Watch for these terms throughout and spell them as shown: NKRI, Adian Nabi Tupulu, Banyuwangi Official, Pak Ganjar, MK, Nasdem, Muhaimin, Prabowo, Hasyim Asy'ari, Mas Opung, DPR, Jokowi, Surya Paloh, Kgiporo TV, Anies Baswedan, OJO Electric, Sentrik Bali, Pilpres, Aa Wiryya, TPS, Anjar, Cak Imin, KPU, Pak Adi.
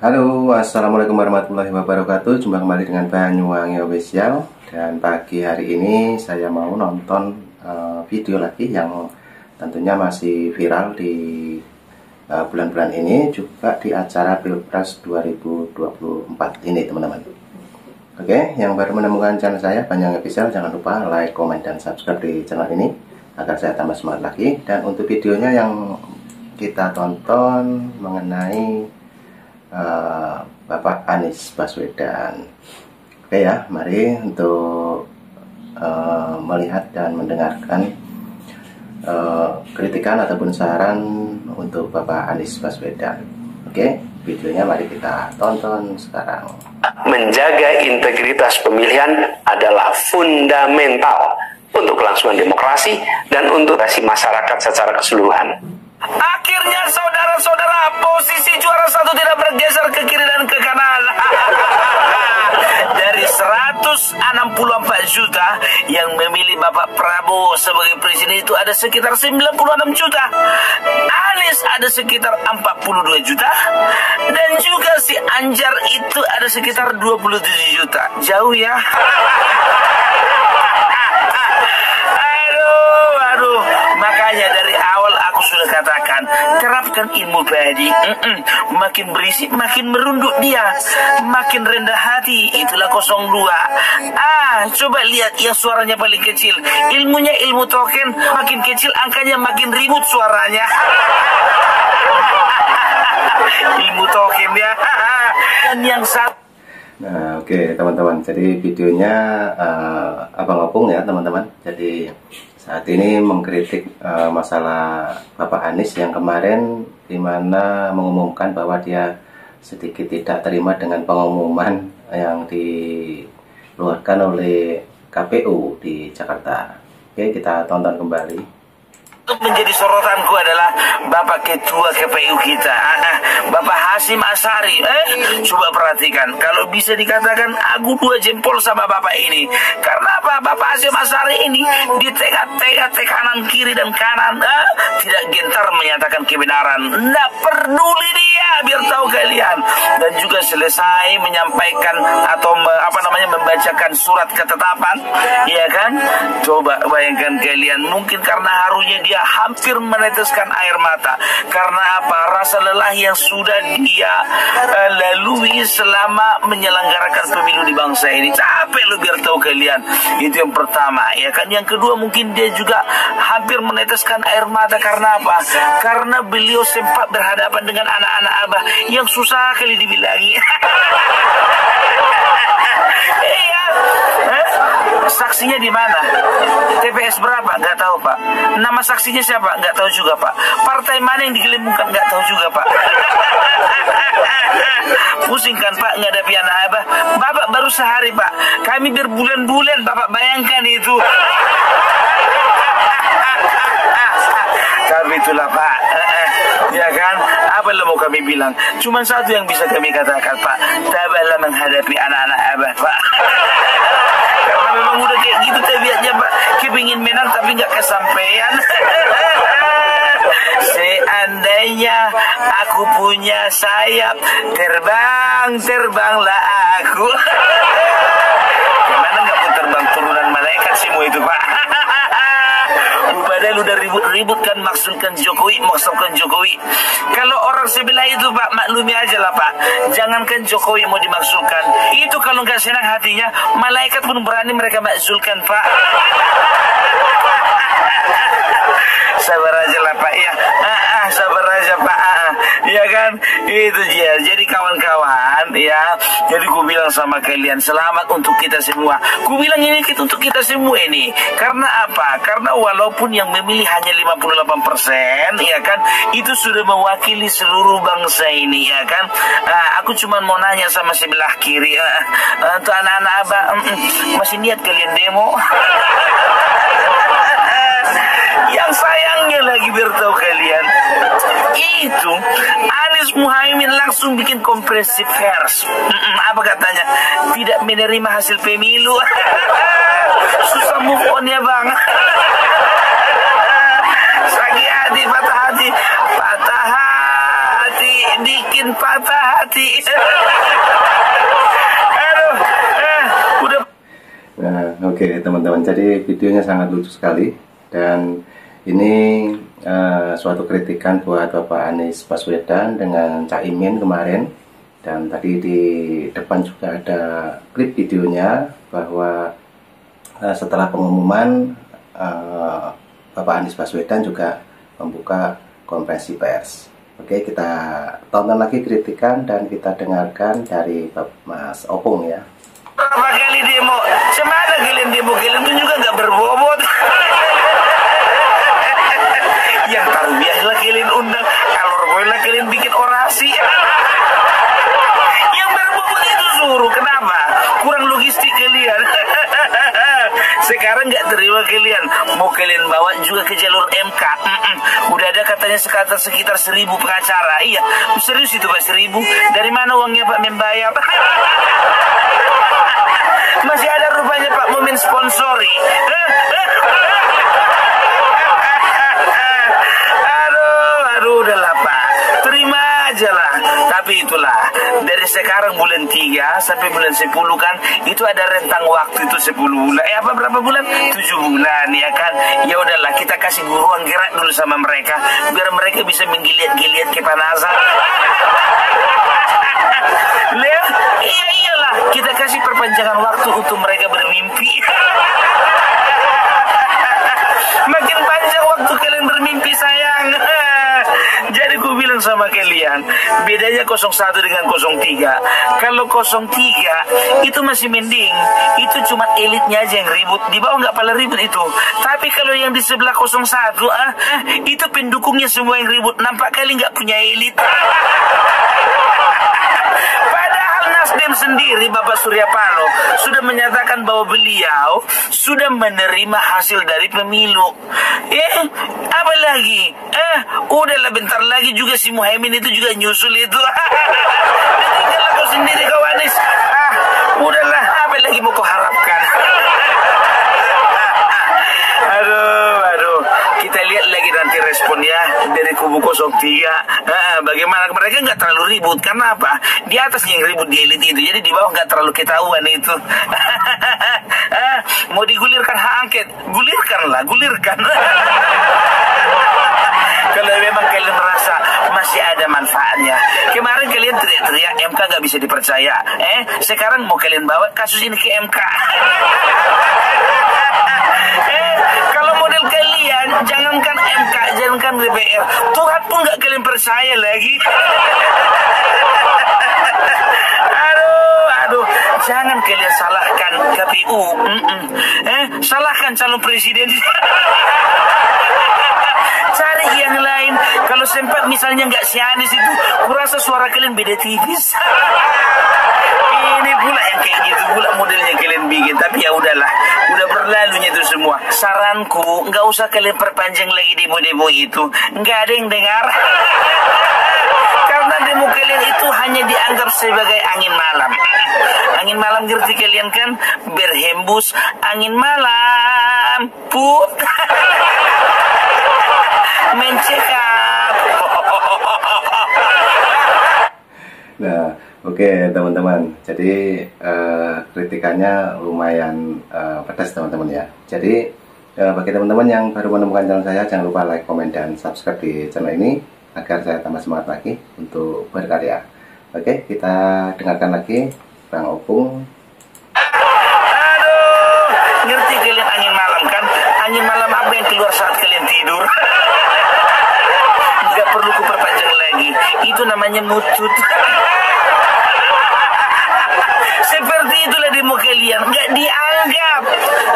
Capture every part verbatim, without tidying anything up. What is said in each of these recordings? Halo, assalamualaikum warahmatullahi wabarakatuh. Jumpa kembali dengan Banyuwangi Official. Dan pagi hari ini saya mau nonton uh, video lagi yang tentunya masih viral di bulan-bulan uh, ini, juga di acara Pilpres dua ribu dua puluh empat ini, teman-teman. Oke, yang baru menemukan channel saya Banyuwangi Official, jangan lupa like, komen, dan subscribe di channel ini agar saya tambah semangat lagi. Dan untuk videonya yang kita tonton mengenai uh, Bapak Anies Baswedan. Oke ya, mari untuk uh, melihat dan mendengarkan uh, kritikan ataupun saran untuk Bapak Anies Baswedan. Oke, videonya mari kita tonton sekarang. Menjaga integritas pemilihan adalah fundamental untuk kelangsungan demokrasi dan untuk relasi masyarakat secara keseluruhan. Akhirnya saudara-saudara, posisi juara satu tidak bergeser ke kiri dan ke kanan. Dari seratus enam puluh empat juta yang memilih Bapak Prabowo sebagai presiden itu ada sekitar sembilan puluh enam juta. Anies ada sekitar empat puluh dua juta. Dan juga si Anjar itu ada sekitar dua puluh tujuh juta. Jauh ya. Aduh, aduh. Makanya dari awal aku sudah katakan, terapkan ilmu padi. Mm -mm. Makin berisik, makin merunduk dia. Makin rendah hati, itulah kosong dua. Ah, coba lihat yang suaranya paling kecil. Ilmunya ilmu token, makin kecil angkanya makin ribut suaranya. Ilmu token ya. Dan yang satu. Nah, oke okay, teman-teman. Jadi videonya uh, Abang Opung ya, teman-teman. Jadi saat ini mengkritik uh, masalah Bapak Anies yang kemarin dimana mengumumkan bahwa dia sedikit tidak terima dengan pengumuman yang dikeluarkan oleh K P U di Jakarta. Oke, kita tonton kembali. Menjadi sorotanku adalah Bapak Ketua K P U kita, Bapak Hasyim Asy'ari. Eh, coba perhatikan, kalau bisa dikatakan aku dua jempol sama Bapak ini. Karena apa? Bapak Hasyim Asy'ari ini di tengah-tengah kanan kiri dan kanan, eh, tidak gentar menyatakan kebenaran. Nggak peduli dia, biar tahu kalian. Dan juga selesai menyampaikan atau apa namanya membacakan surat ketetapan, ya kan? Coba bayangkan kalian, mungkin karena harunya dia hampir meneteskan air mata. Karena apa? Rasa lelah yang sudah dia uh, lalui selama menyelenggarakan pemilu di bangsa ini. Capek lu, biar tahu kalian. Itu yang pertama, ya kan? Yang kedua, mungkin dia juga hampir meneteskan air mata. Karena apa? Karena beliau sempat berhadapan dengan anak-anak Abah yang susah kali dibilangi. Iya. Saksinya di mana? T P S berapa? Nggak tahu, Pak. Nama saksinya siapa? Nggak tahu juga, Pak. Partai mana yang digelembungkan? Nggak tahu juga, Pak. Pusing kan, Pak, ngadapi anak Abah. Bapak baru sehari, Pak. Kami berbulan-bulan, Bapak bayangkan itu. Tapi itulah, Pak. Ya kan? Apa yang mau kami bilang? Cuman satu yang bisa kami katakan, Pak. Tabahlah menghadapi anak-anak Abah, Pak. Karena memang udah kayak gitu tabiatnya, Pak. Kepingin menang tapi nggak kesampaian. Seandainya aku punya sayap, terbang, terbanglah aku. Gimana nggak pun terbang turunan malaikat sih mu itu, Pak? Padahal udah ribut-ribut kan, maksudkan Jokowi, maksudkan Jokowi. Kalau orang sebelah itu, Pak, maklumi aja lah, Pak. Jangankan Jokowi mau dimaksudkan, itu kalau nggak senang hatinya, malaikat pun berani mereka maksudkan, Pak. Sabar aja lah, Pak, ya. Ah, ah, sabar aja, Pak. Ah, ah. Ya kan? Itu dia. Jadi kawan-kawan, ya. Jadi ku bilang sama kalian, selamat untuk kita semua. Ku bilang ini untuk kita semua ini. Karena apa? Karena walaupun yang memilih hanya lima puluh delapan persen, ya kan? Itu sudah mewakili seluruh bangsa ini, ya kan? Ah, aku cuma mau nanya sama sebelah kiri. Ah, ah, untuk anak-anak Abah, mm -mm, masih niat kalian demo? Yang sayangnya lagi, biar tahu kalian, itu Anies Muhaimin langsung bikin kompresi pers. Mm-mm, apa katanya? Tidak menerima hasil pemilu. Susah move on ya, Bang. Sakit hati, patah hati, patah hati, bikin patah hati sih? Aduh, eh, udah. Nah, oke okay, teman-teman, jadi videonya sangat lucu sekali. Dan ini uh, suatu kritikan buat Bapak Anies Baswedan dengan Cak Imin kemarin. Dan tadi di depan juga ada klip videonya bahwa uh, setelah pengumuman uh, Bapak Anies Baswedan juga membuka konferensi pers. Oke, kita tonton lagi kritikan dan kita dengarkan dari Mas Opung ya. Berapa kali demo, semana kalian demo, kalian juga nggak berbobot. Yang tarbiahlah kalian undang, kalau rohlah kalian bikin orasi. Yang berbobot itu suruh, kenapa? Kurang logistik kalian. Sekarang nggak terima kalian, mau kalian bawa juga ke jalur M K. Mm-mm. Udah ada katanya sekitar sekitar seribu pengacara. Iya, serius itu Pak, seribu. Dari mana uangnya Pak membayar? Masih ada rupanya Pak Mumin sponsori. Aduh, aduh, udahlah Pak, terima aja lah. Tapi itulah, dari sekarang bulan tiga sampai bulan sepuluh kan, itu ada rentang waktu itu sepuluh bulan, eh apa berapa bulan? tujuh bulan ya kan. Ya udahlah, kita kasih buruan gerak dulu sama mereka, biar mereka bisa menggeliat-geliat kepanasan. Lihat, iya iyalah, kita kasih perpanjangan waktu untuk mereka bermimpi. Makin panjang waktu kalian bermimpi sayang. Jadi gue bilang sama kalian, bedanya nol satu dengan nol tiga. Kalau nol tiga itu masih mending, itu cuma elitnya aja yang ribut, di bawah nggak pala ribut itu. Tapi kalau yang di sebelah nol satu, ah, itu pendukungnya semua yang ribut. Nampak kali nggak punya elit. Nasdem sendiri, Bapak Surya Paloh, sudah menyatakan bahwa beliau sudah menerima hasil dari pemilu. Eh, apa lagi? Eh, udahlah, bentar lagi juga si Muhaimin itu juga nyusul itu. Tinggallah kau sendiri, kau Anies. Ah, udahlah, apa lagi mau kau harapkan? Aduh, aduh, kita lihat lagi nanti responnya dari kubu nol tiga. Bagaimana mereka nggak terlalu ribut, karena apa? Di atas yang ribut di elit itu, jadi di bawah nggak terlalu ketahuan itu. Mau digulirkan hak angket, gulirkanlah, gulirkan. Kalau memang kalian merasa masih ada manfaatnya. Kemarin kalian teriak-teriak M K nggak bisa dipercaya, eh sekarang mau kalian bawa kasus ini ke M K. Eh, kalau model kalian, jangankan M K, jangankan D P R, Tuhan pun nggak kalian percaya lagi. Aduh, aduh, jangan kalian salahkan K P U, mm -mm. Eh, salahkan calon presiden. Cari yang lain. Kalau sempat misalnya nggak si Anies itu, kurasa suara kalian beda tipis. Ini pula yang kayak gitu pula modelnya kalian bikin. Tapi ya udahlah, udah berlalunya itu semua. Saranku, nggak usah kalian perpanjang lagi demo-demo itu, nggak ada yang dengar. Karena demo kalian itu hanya dianggap sebagai angin malam. Angin malam, ngerti kalian kan? Berhembus angin malam, put. Mencekap. Nah, oke okay, teman-teman, jadi uh, kritikannya lumayan uh, pedas teman-teman ya. Jadi uh, bagi teman-teman yang baru menemukan channel saya, jangan lupa like, komen, dan subscribe di channel ini agar saya tambah semangat lagi untuk berkarya. Oke, okay, kita dengarkan lagi Bang Opung. Aduh, ngerti kalian angin malam kan? Angin malam apa yang keluar saat kalian tidur? Nggak perlu kuperpanjang lagi, itu namanya mutut. Seperti itulah demo kalian, nggak dianggap.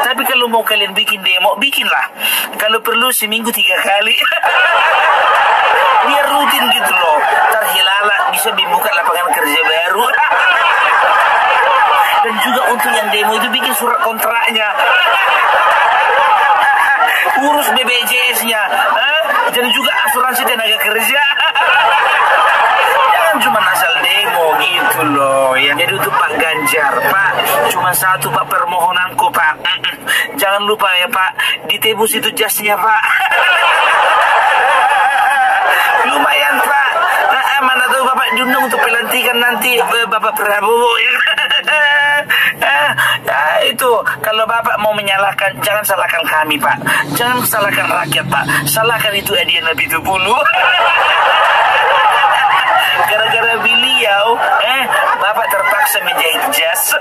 Tapi kalau mau kalian bikin demo, bikinlah. Kalau perlu seminggu tiga kali. Biar rutin gitu loh. Terhilalah bisa dibuka lapangan kerja baru. Dan juga untuk yang demo itu bikin surat kontraknya. Urus B P J S-nya. Dan juga asuransi tenaga kerja. Jangan cuma asal demo gitu loh ya. Jadi untuk Pak Ganjar, Pak, cuma satu Pak permohonanku Pak, jangan lupa ya Pak, ditebus itu jasnya Pak. Lumayan Pak, nah, mana tuh Bapak diundang untuk pelantikan nanti eh, Bapak Prabowo ya. Nah, itu kalau Bapak mau menyalahkan, jangan salahkan kami Pak, jangan salahkan rakyat Pak, salahkan itu Adian Nabi Tupulu. Gara-gara beliau eh Bapak terpaksa menjahit jas.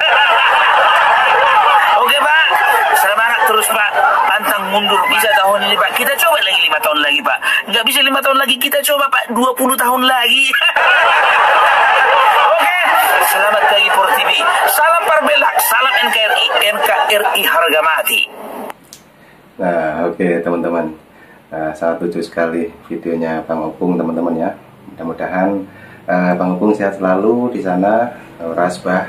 Oke Pak, semangat terus Pak, pantang mundur, bisa tahun ini Pak, kita coba lagi lima tahun lagi Pak, nggak bisa lima tahun lagi, kita coba Pak dua puluh tahun lagi. Oke, selamat pagi Kgiporo T V, salam Parbelak, salam N K R I, N K R I harga mati. Nah oke okay, teman-teman, nah, sangat lucu sekali videonya Bang Opung teman-teman ya. Mudah-mudahan uh, Bang Opung sehat selalu di sana, uh, rasbah.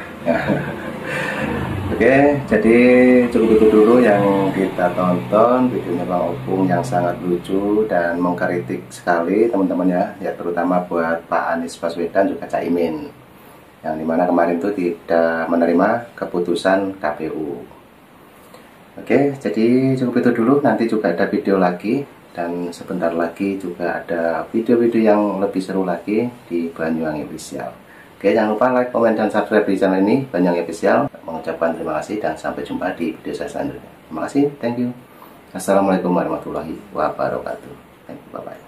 Oke, jadi cukup-cukup dulu yang kita tonton videonya Bang Opung yang sangat lucu dan mengkritik sekali teman-teman ya, ya terutama buat Pak Anies Baswedan juga Cak Imin, yang dimana kemarin itu tidak menerima keputusan K P U. Oke, jadi cukup itu dulu, nanti juga ada video lagi dan sebentar lagi juga ada video-video yang lebih seru lagi di Banyuwangi Official. Oke, jangan lupa like, komen, dan subscribe di channel ini, Banyuwangi Official. Mengucapkan terima kasih dan sampai jumpa di video saya selanjutnya. Terima kasih, thank you. Assalamualaikum warahmatullahi wabarakatuh. Thank you, bye-bye.